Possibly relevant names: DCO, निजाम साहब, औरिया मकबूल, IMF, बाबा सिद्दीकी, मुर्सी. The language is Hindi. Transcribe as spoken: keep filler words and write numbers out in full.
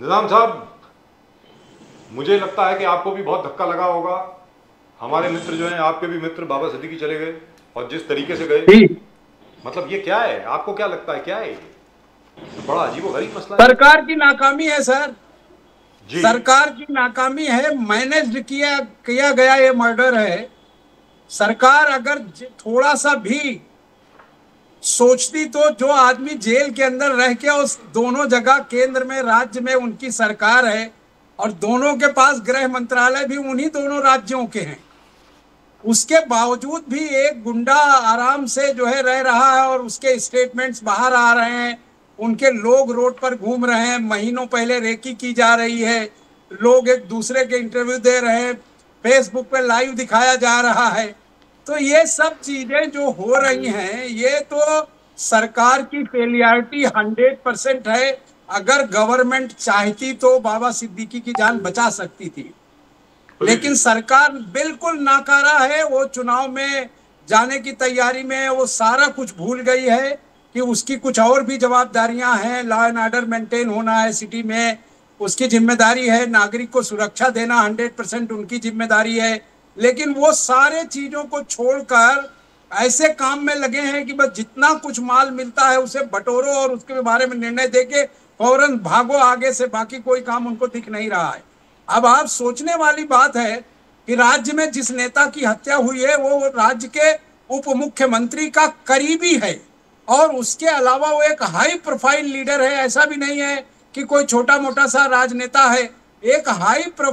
निजाम साहब, मुझे लगता है कि आपको भी बहुत धक्का लगा होगा। हमारे मित्र जो हैं, आपके भी मित्र बाबा सिद्दीकी चले गए और जिस तरीके से गए, मतलब ये क्या है? आपको क्या लगता है क्या है? बड़ा अजीबोगरीब मसला है। सरकार की नाकामी है सर जी। सरकार की नाकामी है। मैनेज किया किया गया ये मर्डर है। सरकार अगर थोड़ा सा भी सोचती तो जो आदमी जेल के अंदर रह के, उस दोनों जगह केंद्र में राज्य में उनकी सरकार है और दोनों के पास गृह मंत्रालय भी उन्हीं दोनों राज्यों के हैं, उसके बावजूद भी एक गुंडा आराम से जो है रह रहा है और उसके स्टेटमेंट्स बाहर आ रहे हैं। उनके लोग रोड पर घूम रहे हैं, महीनों पहले रेकी की जा रही है, लोग एक दूसरे के इंटरव्यू दे रहे हैं, फेसबुक पे लाइव दिखाया जा रहा है। तो ये सब चीजें जो हो रही हैं, ये तो सरकार की फेलियरिटी हंड्रेड परसेंट है। अगर गवर्नमेंट चाहती तो बाबा सिद्दीकी की जान बचा सकती थी, लेकिन सरकार बिल्कुल नाकारा है। वो चुनाव में जाने की तैयारी में वो सारा कुछ भूल गई है कि उसकी कुछ और भी जवाबदारियां हैं। लॉ एंड ऑर्डर मेंटेन होना है सिटी में, उसकी जिम्मेदारी है। नागरिक को सुरक्षा देना हंड्रेड परसेंट उनकी जिम्मेदारी है, लेकिन वो सारे चीजों को छोड़कर ऐसे काम में लगे हैं कि बस जितना कुछ माल मिलता है उसे बटोरो और उसके बारे में निर्णय देके फौरन भागो आगे से, बाकी कोई काम उनको दिख नहीं रहा है। अब आप सोचने वाली बात है कि राज्य में जिस नेता की हत्या हुई है वो राज्य के उप मुख्यमंत्री का करीबी है और उसके अलावा वो एक हाई प्रोफाइल लीडर है। ऐसा भी नहीं है कि कोई छोटा मोटा सा राजनेता है, एक हाई